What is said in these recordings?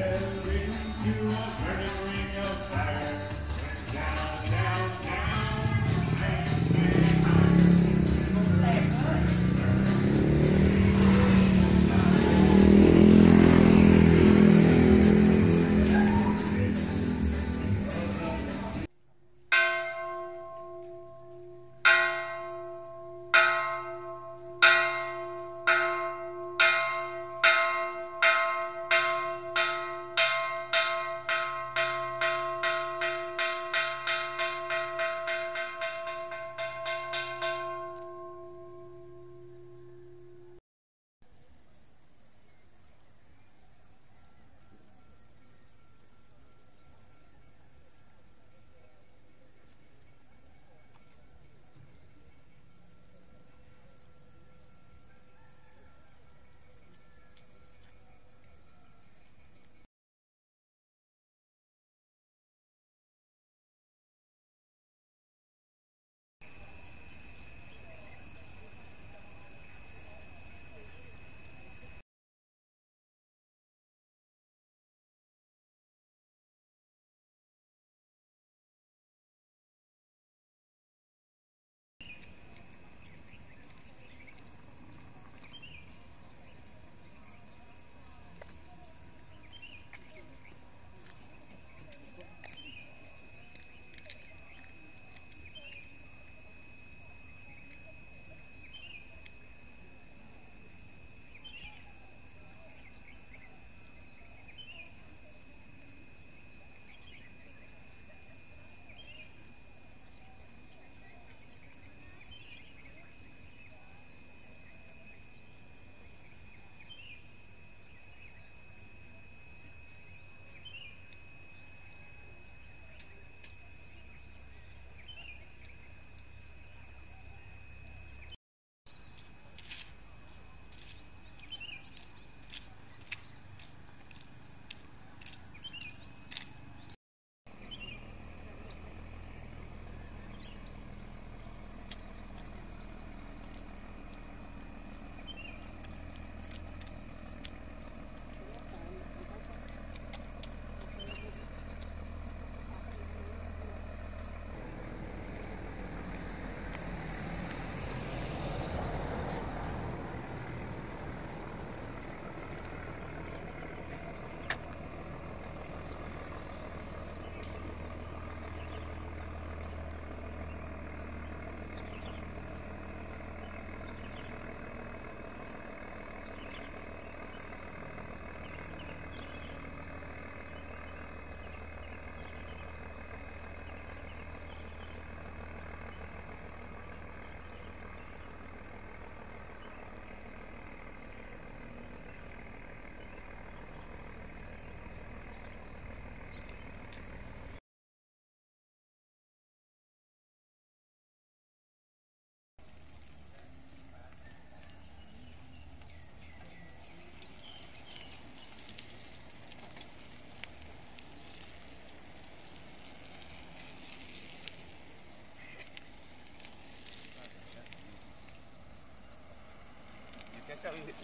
fell into a burning ring of fire. Went down, down, down, and went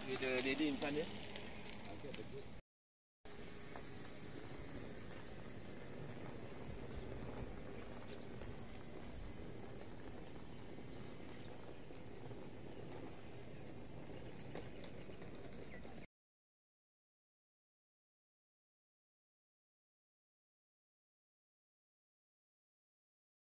with the lady in front there.